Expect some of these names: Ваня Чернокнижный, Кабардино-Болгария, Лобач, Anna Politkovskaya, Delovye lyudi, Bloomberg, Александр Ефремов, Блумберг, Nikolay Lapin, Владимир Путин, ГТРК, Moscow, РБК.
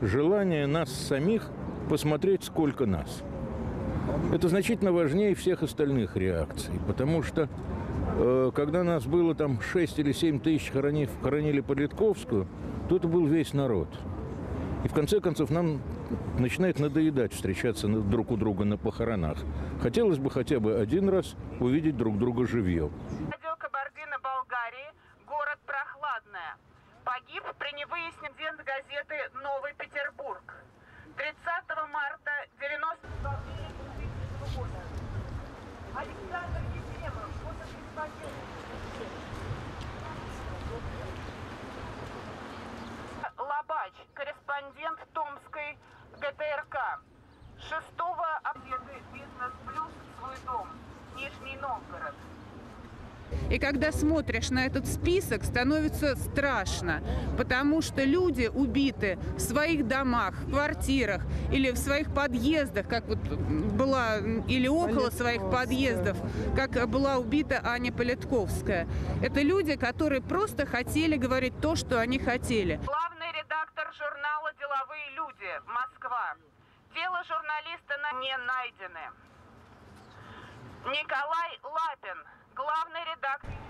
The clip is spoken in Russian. Желание нас самих посмотреть, сколько нас. Это значительно важнее всех остальных реакций, потому что, когда нас было там 6 или 7 тысяч, хоронили Политковскую, то это был весь народ. И в конце концов нам начинает надоедать встречаться друг у друга на похоронах. Хотелось бы хотя бы один раз увидеть друг друга живьем. Кабардино-Болгарии, город Прохладная. Погиб при невыяснении агент газеты «Новый Петербург». 30 марта 1992 года. Александр Ефремов, после исполнения. Лобач, корреспондент Томской ГТРК. 6 обеды «Бизнес Плюс» свой дом, Нижний Новгород. И когда смотришь на этот список, становится страшно, потому что люди убиты в своих домах, в квартирах или в своих подъездах, как вот была, или около своих подъездов, как была убита Аня Политковская. Это люди, которые просто хотели говорить то, что они хотели. Главный редактор журнала «Деловые люди», Москва. Тело журналиста не найдены. Николай Лапин. Главный редактор.